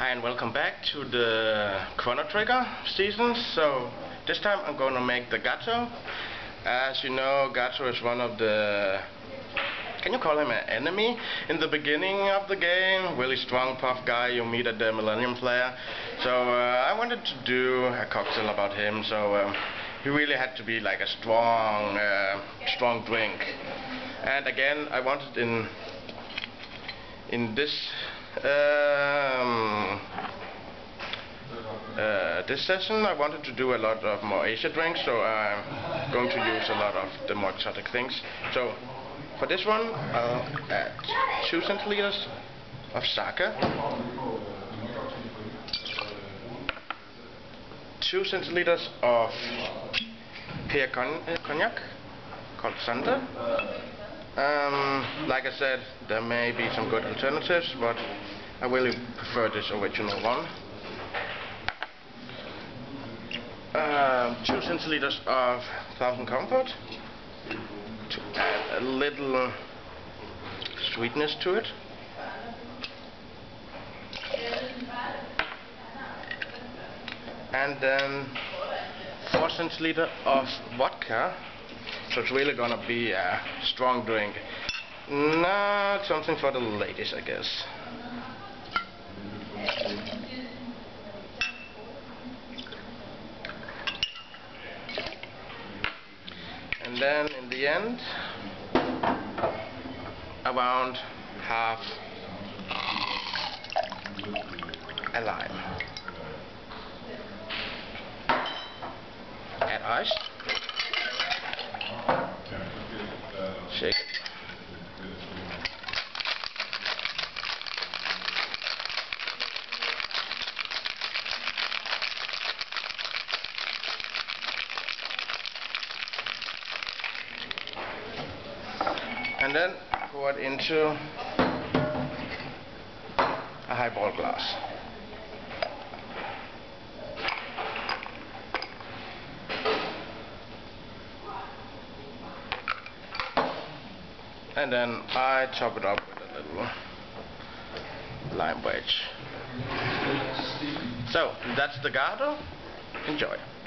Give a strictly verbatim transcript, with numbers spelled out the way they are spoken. Hi and welcome back to the Chrono Trigger season. So this time I'm going to make the Gato. As you know, Gato is one of the, can you call him an enemy? In the beginning of the game, really strong puff guy you meet at the Millennium Flare. So uh, I wanted to do a cocktail about him, so um, he really had to be like a strong, uh, strong drink. And again, I wanted in, in this Um, uh, this session I wanted to do a lot of more Asia drinks, so I'm going to use a lot of the more exotic things. So for this one I'll add two centiliters of sake, two centiliters of pear con uh, cognac called Sander. Um, like I said, there may be some good alternatives, but I really prefer this original one. Um, two centiliters of Thousand Comfort to add a little sweetness to it. And then four centiliters of vodka. So it's really gonna be a strong drink. Not something for the ladies, I guess. And then in the end, around half a lime. Add ice. Shake it. And then pour it into a highball glass. And then I chop it up with a little lime wedge. So that's the Gato. Enjoy.